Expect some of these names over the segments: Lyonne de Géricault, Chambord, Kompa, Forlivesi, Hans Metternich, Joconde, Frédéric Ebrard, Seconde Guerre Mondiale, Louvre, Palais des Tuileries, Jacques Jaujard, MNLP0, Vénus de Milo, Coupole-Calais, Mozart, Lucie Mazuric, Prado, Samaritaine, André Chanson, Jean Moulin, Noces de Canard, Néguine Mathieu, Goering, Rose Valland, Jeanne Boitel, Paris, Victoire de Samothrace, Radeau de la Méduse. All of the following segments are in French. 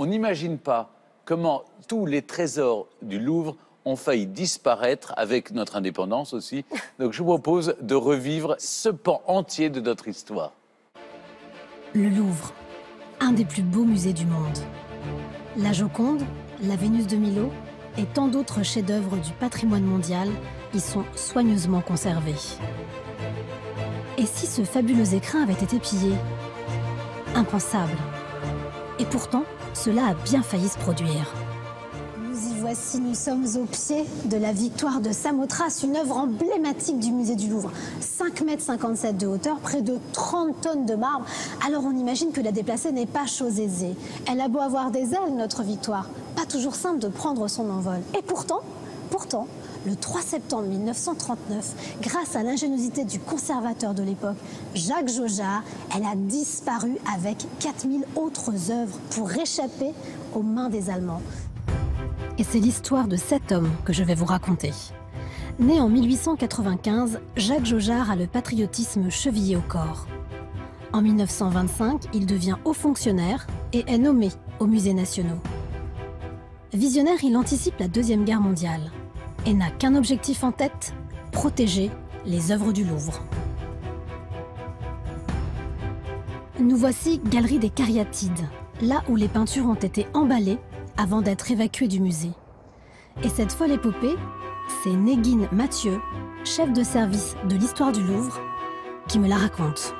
on n'imagine pas comment tous les trésors du Louvre ont failli disparaître avec notre indépendance aussi. Donc je vous propose de revivre ce pan entier de notre histoire. Le Louvre, un des plus beaux musées du monde. La Joconde, la Vénus de Milo et tant d'autres chefs-d'œuvre du patrimoine mondial y sont soigneusement conservés. Et si ce fabuleux écrin avait été pillé? Impensable. Et pourtant, cela a bien failli se produire. Nous y voici, nous sommes au pied de la Victoire de Samothrace, une œuvre emblématique du musée du Louvre. 5,57 m de hauteur, près de 30 tonnes de marbre. Alors on imagine que la déplacer n'est pas chose aisée. Elle a beau avoir des ailes, notre Victoire. Pas toujours simple de prendre son envol. Et pourtant, le 3 septembre 1939, grâce à l'ingéniosité du conservateur de l'époque, Jacques Jaujard, elle a disparu avec 4000 autres œuvres pour échapper aux mains des Allemands. Et c'est l'histoire de cet homme que je vais vous raconter. Né en 1895, Jacques Jaujard a le patriotisme chevillé au corps. En 1925, il devient haut fonctionnaire et est nommé aux musées nationaux. Visionnaire, il anticipe la Deuxième Guerre mondiale et n'a qu'un objectif en tête, protéger les œuvres du Louvre. Nous voici Galerie des Cariatides, là où les peintures ont été emballées avant d'être évacuées du musée. Et cette folle épopée, c'est Néguine Mathieu, chef de service de l'histoire du Louvre, qui me la raconte.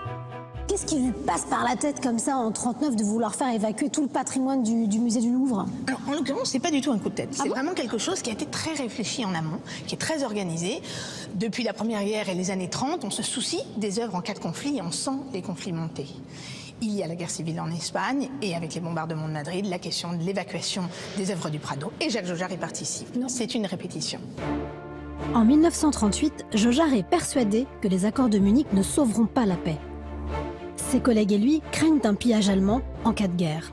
Qu'est-ce qui lui passe par la tête comme ça en 1939 de vouloir faire évacuer tout le patrimoine du musée du Louvre? Alors en l'occurrence, c'est pas du tout un coup de tête. C'est vraiment quelque chose qui a été très réfléchi en amont, qui est très organisé. Depuis la Première Guerre et les années 30, on se soucie des œuvres en cas de conflit et on sent les conflits monter. Il y a la guerre civile en Espagne et avec les bombardements de Madrid, la question de l'évacuation des œuvres du Prado. Et Jacques Jaujard y participe. C'est une répétition. En 1938, Jaujard est persuadé que les accords de Munich ne sauveront pas la paix. Ses collègues et lui craignent un pillage allemand en cas de guerre.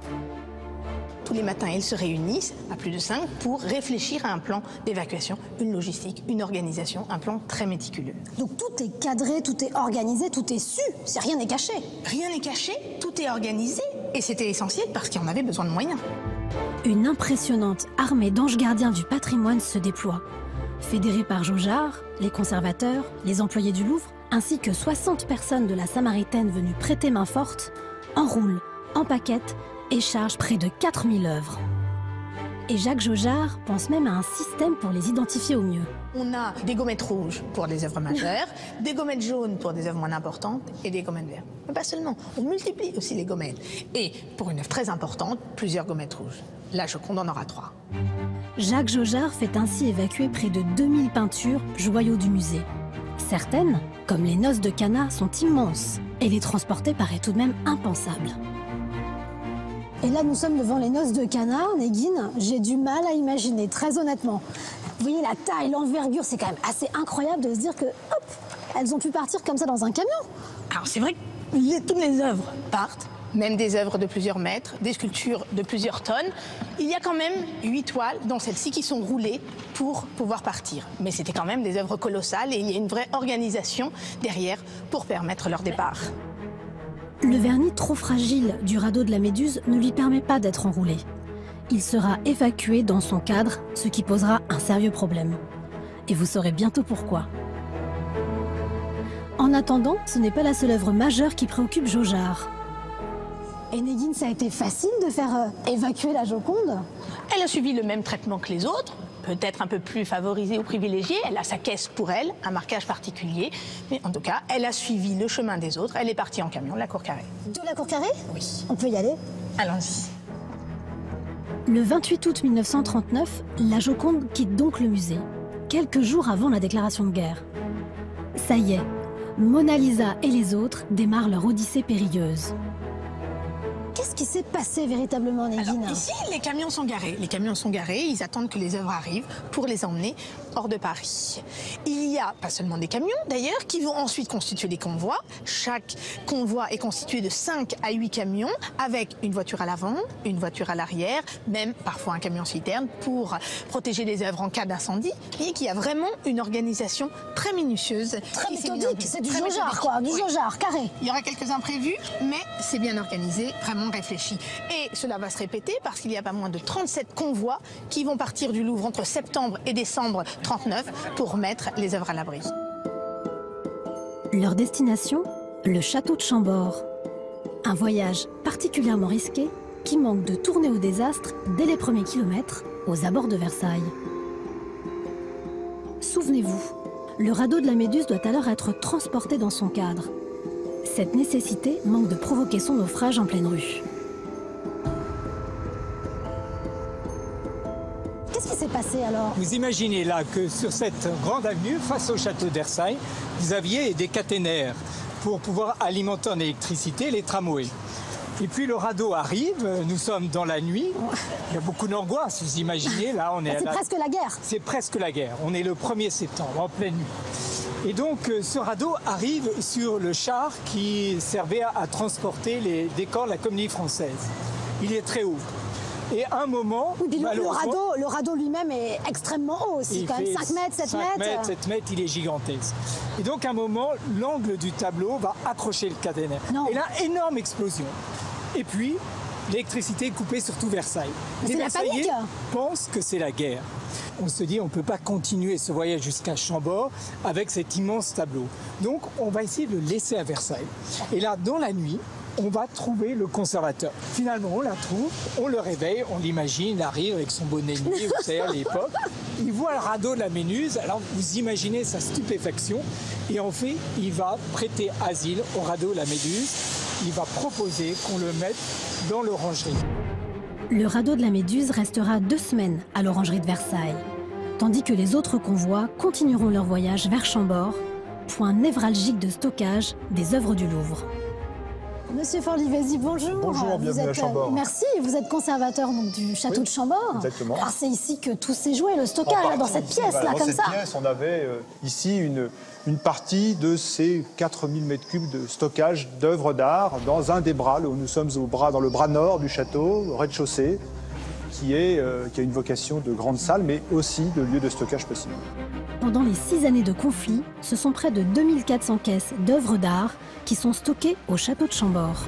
Tous les matins, ils se réunissent, à plus de 5, pour réfléchir à un plan d'évacuation, une logistique, une organisation, un plan très méticuleux. Donc tout est cadré, tout est organisé, tout est su, rien n'est caché. Rien n'est caché, tout est organisé, et c'était essentiel parce qu'il en avait besoin de moyens. Une impressionnante armée d'anges gardiens du patrimoine se déploie. Fédérée par Jaujard, les conservateurs, les employés du Louvre, ainsi que 60 personnes de la Samaritaine venues prêter main forte, enroulent, empaquettent et chargent près de 4000 œuvres. Et Jacques Jaujard pense même à un système pour les identifier au mieux. On a des gommettes rouges pour des œuvres majeures, des gommettes jaunes pour des œuvres moins importantes et des gommettes vertes. Mais pas seulement, on multiplie aussi les gommettes. Et pour une œuvre très importante, plusieurs gommettes rouges. Là, Joconde en aura 3. Jacques Jaujard fait ainsi évacuer près de 2000 peintures, joyaux du musée. Certaines, comme les Noces de Canard, sont immenses et les transporter paraît tout de même impensable. Et là, nous sommes devant les Noces de Canard, Néguine. J'ai du mal à imaginer, très honnêtement. Vous voyez la taille, l'envergure, c'est quand même assez incroyable de se dire que, hop, elles ont pu partir comme ça dans un camion. Alors c'est vrai que toutes les œuvres partent, même des œuvres de plusieurs mètres, des sculptures de plusieurs tonnes. Il y a quand même 8 toiles, dont celles-ci, qui sont roulées pour pouvoir partir. Mais c'était quand même des œuvres colossales et il y a une vraie organisation derrière pour permettre leur départ. Le vernis trop fragile du Radeau de la Méduse ne lui permet pas d'être enroulé. Il sera évacué dans son cadre, ce qui posera un sérieux problème. Et vous saurez bientôt pourquoi. En attendant, ce n'est pas la seule œuvre majeure qui préoccupe Jaujard. Et Néguine, ça a été facile de faire évacuer la Joconde? Elle a subi le même traitement que les autres, peut-être un peu plus favorisée ou privilégiée. Elle a sa caisse pour elle, un marquage particulier. Mais en tout cas, elle a suivi le chemin des autres. Elle est partie en camion de la Cour Carrée. De la Cour Carrée? Oui. On peut y aller? Allons-y. Le 28 août 1939, la Joconde quitte donc le musée, quelques jours avant la déclaration de guerre. Ça y est, Mona Lisa et les autres démarrent leur odyssée périlleuse. Qu'est-ce qui s'est passé véritablement, Néguine? Alors, ici, les camions sont garés. Les camions sont garés, ils attendent que les œuvres arrivent pour les emmener hors de Paris. Il y a pas seulement des camions, d'ailleurs, qui vont ensuite constituer des convois. Chaque convoi est constitué de 5 à 8 camions, avec une voiture à l'avant, une voiture à l'arrière, même parfois un camion citerne pour protéger les œuvres en cas d'incendie. Et qu'il y a vraiment une organisation très minutieuse. Très méthodique, c'est du Jaujard, quoi, du Jaujard, carré. Il y aura quelques imprévus, mais c'est bien organisé, vraiment. on réfléchit. Et cela va se répéter parce qu'il y a pas moins de 37 convois qui vont partir du Louvre entre septembre et décembre 39 pour mettre les œuvres à l'abri. Leur destination, le château de Chambord. Un voyage particulièrement risqué qui manque de tourner au désastre dès les premiers kilomètres aux abords de Versailles. Souvenez-vous, le radeau de la Méduse doit alors être transporté dans son cadre. Cette nécessité manque de provoquer son naufrage en pleine rue. Qu'est-ce qui s'est passé alors? Vous imaginez là que sur cette grande avenue, face au château de Versailles, vous aviez des caténaires pour pouvoir alimenter en électricité les tramways. Et puis le radeau arrive, nous sommes dans la nuit, il y a beaucoup d'angoisse, vous imaginez, là on est... C'est presque la guerre. C'est presque la guerre, on est le 1er septembre, en pleine nuit. Et donc ce radeau arrive sur le char qui servait à transporter les décors de la Comédie Française. Il est très haut. Et un moment... Oui, puis le radeau lui-même est extrêmement haut aussi, quand même 5 mètres, 7 mètres. 5 mètres, 7 mètres, il est gigantesque. Et donc à un moment, l'angle du tableau va accrocher le caténaire. Et là, énorme explosion. Et puis, l'électricité est coupée sur tout Versailles. Les Versaillais pensent que c'est la guerre. On se dit, on ne peut pas continuer ce voyage jusqu'à Chambord avec cet immense tableau. Donc, on va essayer de le laisser à Versailles. Et là, dans la nuit, on va trouver le conservateur. Finalement, on la trouve, on le réveille, on l'imagine, il arrive avec son bonnet de nuit, vous savez, à l'époque. Il voit le radeau de la Méduse, alors vous imaginez sa stupéfaction. Et en fait, il va prêter asile au radeau de la Méduse. Il va proposer qu'on le mette dans l'orangerie. Le radeau de la Méduse restera 2 semaines à l'orangerie de Versailles, tandis que les autres convois continueront leur voyage vers Chambord, point névralgique de stockage des œuvres du Louvre. Monsieur Forlivesi, bonjour. Bonjour, bienvenue à Chambord. Merci, vous êtes conservateur donc, du château de Chambord. Exactement. Alors c'est ici que tout s'est joué, le stockage, là, dans cette pièce, là, comme ça. Dans cette pièce, on avait ici une partie de ces 4000 m3 de stockage d'œuvres d'art dans un des bras, où nous sommes dans le bras nord du château, au rez-de-chaussée, qui a une vocation de grande salle, mais aussi de lieu de stockage possible. Pendant les 6 années de conflit, ce sont près de 2400 caisses d'œuvres d'art qui sont stockées au château de Chambord.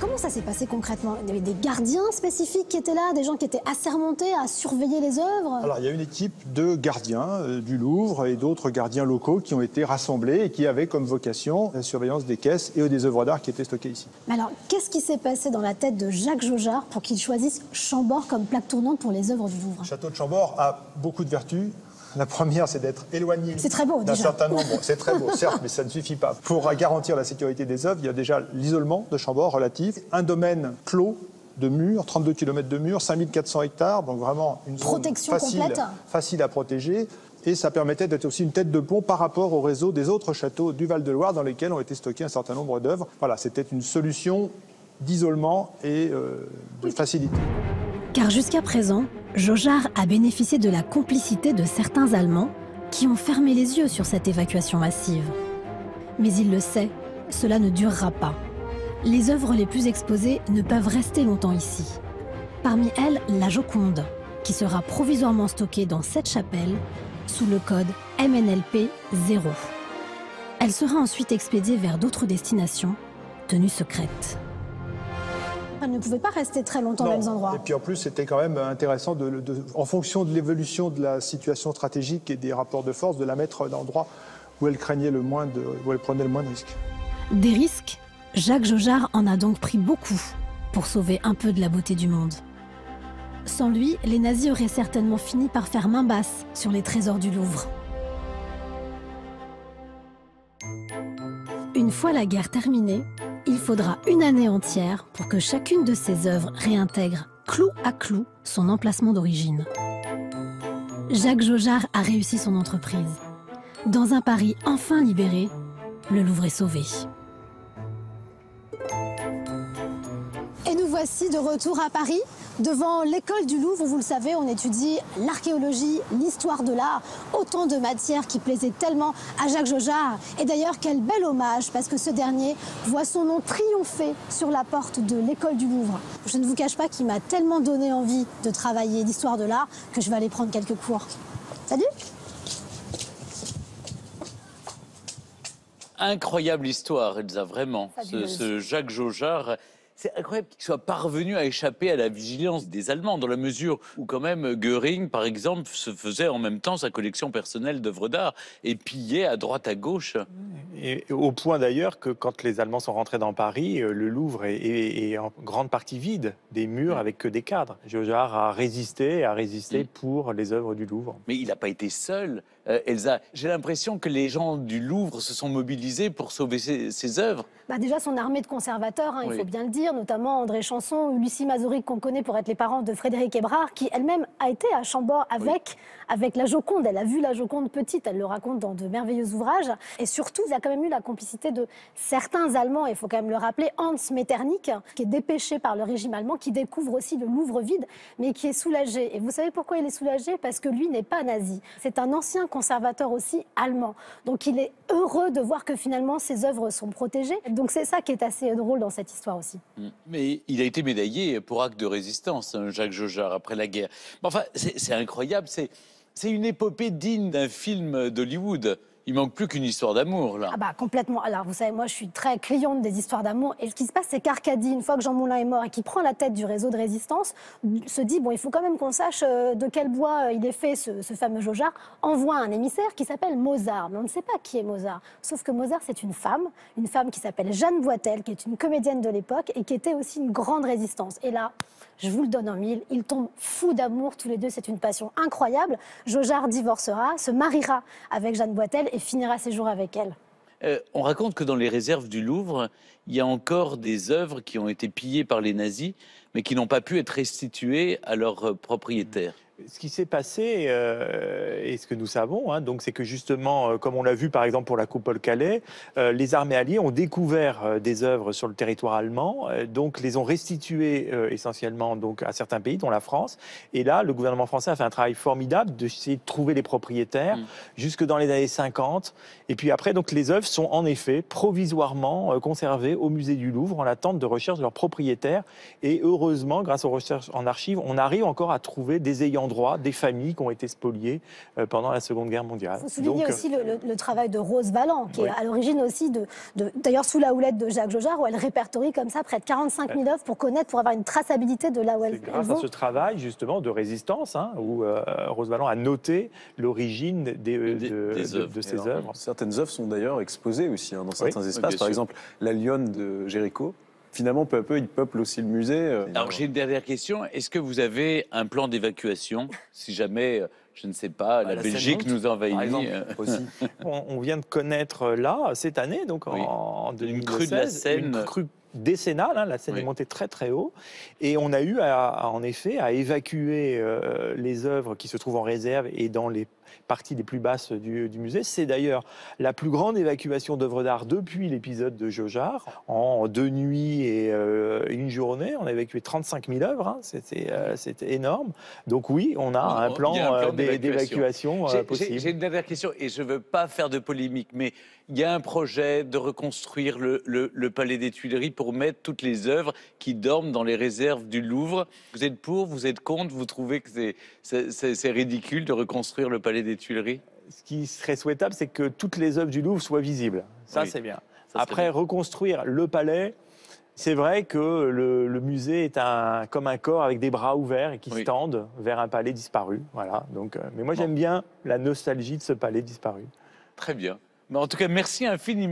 Comment ça s'est passé concrètement? Il y avait des gardiens spécifiques qui étaient là, des gens qui étaient assermentés à surveiller les œuvres? Alors, il y a une équipe de gardiens du Louvre et d'autres gardiens locaux qui ont été rassemblés et qui avaient comme vocation la surveillance des caisses et des œuvres d'art qui étaient stockées ici. Mais alors, qu'est-ce qui s'est passé dans la tête de Jacques Jaujard pour qu'il choisisse Chambord comme plaque tournante pour les œuvres du Louvre? Le château de Chambord a beaucoup de vertus. La première, c'est d'être éloigné d'un certain nombre. C'est très beau, certes, mais ça ne suffit pas. Pour garantir la sécurité des œuvres, il y a déjà l'isolement de Chambord relatif, un domaine clos de murs, 32 km de murs, 5400 hectares, donc vraiment une zone facile à protéger. Et ça permettait d'être aussi une tête de pont par rapport au réseau des autres châteaux du Val-de-Loire dans lesquels ont été stockés un certain nombre d'œuvres. Voilà, c'était une solution d'isolement et de facilité. Car jusqu'à présent, Jaujard a bénéficié de la complicité de certains Allemands qui ont fermé les yeux sur cette évacuation massive. Mais il le sait, cela ne durera pas. Les œuvres les plus exposées ne peuvent rester longtemps ici. Parmi elles, la Joconde, qui sera provisoirement stockée dans cette chapelle sous le code MNLP0. Elle sera ensuite expédiée vers d'autres destinations tenues secrètes. Elle ne pouvait pas rester très longtemps dans les endroits. Et puis en plus, c'était quand même intéressant, en fonction de l'évolution de la situation stratégique et des rapports de force, de la mettre dans l'endroit où elle craignait le moins, où elle prenait le moins de risques. Des risques, Jacques Jaujard en a donc pris beaucoup pour sauver un peu de la beauté du monde. Sans lui, les nazis auraient certainement fini par faire main basse sur les trésors du Louvre. Une fois la guerre terminée, il faudra une année entière pour que chacune de ses œuvres réintègre clou à clou son emplacement d'origine. Jacques Jaujard a réussi son entreprise. Dans un Paris enfin libéré, le Louvre est sauvé. Et nous voici de retour à Paris. Devant l'école du Louvre, vous le savez, on étudie l'archéologie, l'histoire de l'art, autant de matières qui plaisaient tellement à Jacques Jaujard. Et d'ailleurs, quel bel hommage, parce que ce dernier voit son nom triompher sur la porte de l'école du Louvre. Je ne vous cache pas qu'il m'a tellement donné envie de travailler l'histoire de l'art que je vais aller prendre quelques cours. Salut! Incroyable histoire, Elsa, vraiment. Ce Jacques Jaujard... C'est incroyable qu'il soit parvenu à échapper à la vigilance des Allemands, dans la mesure où quand même Goering, par exemple, se faisait en même temps sa collection personnelle d'œuvres d'art et pillait à droite à gauche. Et au point d'ailleurs que quand les Allemands sont rentrés dans Paris, le Louvre est en grande partie vide, des murs avec que des cadres. Jaujard a résisté pour les œuvres du Louvre. Mais il n'a pas été seul, Elsa. J'ai l'impression que les gens du Louvre se sont mobilisés pour sauver ses œuvres. Bah déjà, son armée de conservateurs, hein, oui. Il faut bien le dire, notamment André Chanson ou Lucie Mazuric, qu'on connaît pour être les parents de Frédéric Ebrard, qui elle-même a été à Chambord avec la Joconde. Elle a vu la Joconde petite, elle le raconte dans de merveilleux ouvrages. Et surtout, il y a quand même eu la complicité de certains Allemands, il faut quand même le rappeler, Hans Metternich, qui est dépêché par le régime allemand, qui découvre aussi le Louvre vide, mais qui est soulagé. Et vous savez pourquoi il est soulagé? Parce que lui n'est pas nazi. C'est un ancien conservateur aussi allemand. Donc il est heureux de voir que finalement ses œuvres sont protégées. Donc c'est ça qui est assez drôle dans cette histoire aussi. Mais il a été médaillé pour acte de résistance, hein, Jacques Jaujard, après la guerre. Enfin, c'est incroyable, c'est une épopée digne d'un film d'Hollywood. Il manque plus qu'une histoire d'amour, là. Ah bah complètement. Alors, vous savez, moi, je suis très cliente des histoires d'amour. Et ce qui se passe, c'est qu'Arcadie, une fois que Jean Moulin est mort et qu'il prend la tête du réseau de résistance, se dit, bon, il faut quand même qu'on sache de quel bois il est fait, ce fameux Jaujard. Envoie un émissaire qui s'appelle Mozart. Mais on ne sait pas qui est Mozart. Sauf que Mozart, c'est une femme qui s'appelle Jeanne Boitel, qui est une comédienne de l'époque et qui était aussi une grande résistance. Et là, je vous le donne en mille, ils tombent fous d'amour, tous les deux. C'est une passion incroyable. Jaujard divorcera, se mariera avec Jeanne Boitel et finira ses jours avec elle. On raconte que dans les réserves du Louvre, il y a encore des œuvres qui ont été pillées par les nazis, mais qui n'ont pas pu être restituées à leurs propriétaires. Ce qui s'est passé, et ce que nous savons, hein, donc, c'est que justement, comme on l'a vu par exemple pour la Coupole-Calais, les armées alliées ont découvert des œuvres sur le territoire allemand, donc les ont restituées essentiellement donc, à certains pays, dont la France. Et là, le gouvernement français a fait un travail formidable d'essayer de trouver les propriétaires jusque dans les années 50. Et puis après, donc, les œuvres sont en effet provisoirement conservées au musée du Louvre en attente de recherche de leurs propriétaires. Et heureusement, grâce aux recherches en archives, on arrive encore à trouver des ayants droit des familles qui ont été spoliées pendant la Seconde Guerre mondiale. Il faut souligner aussi le travail de Rose Valland, qui est à l'origine aussi, d'ailleurs sous la houlette de Jacques Jaujard, où elle répertorie comme ça près de 45 000 œuvres pour connaître, pour avoir une traçabilité de là où elles vont. Grâce à ce travail justement de résistance, hein, où Rose Valland a noté l'origine de ces œuvres. Certaines œuvres sont d'ailleurs exposées aussi hein, dans certains espaces, par exemple la Lyonne de Géricault. Finalement, peu à peu, ils peuplent aussi le musée. Alors, j'ai une dernière question. Est-ce que vous avez un plan d'évacuation, si jamais, je ne sais pas, la Belgique nous envahit aussi. On vient de connaître là, cette année, donc en 2016, une crue de la Seine. Une crue décennale, hein, la Seine est montée très très haut et on a eu en effet à évacuer les œuvres qui se trouvent en réserve et dans les parties les plus basses du musée. C'est d'ailleurs la plus grande évacuation d'œuvres d'art depuis l'épisode de Jaujard. En 2 nuits et 1 journée, on a évacué 35 000 œuvres, hein. C'était énorme. Donc oui, on a un plan d'évacuation possible. J'ai une dernière question et je ne veux pas faire de polémique, mais il y a un projet de reconstruire le Palais des Tuileries pour mettre toutes les œuvres qui dorment dans les réserves du Louvre. Vous êtes pour, vous êtes contre, vous trouvez que c'est ridicule de reconstruire le Palais des Tuileries? Ce qui serait souhaitable, c'est que toutes les œuvres du Louvre soient visibles. Ça, c'est bien. Après, reconstruire le palais, c'est vrai que le musée est comme un corps avec des bras ouverts et qui se tendent vers un palais disparu. Voilà. Donc, mais moi, j'aime bien la nostalgie de ce palais disparu. Très bien. Mais en tout cas, merci infiniment.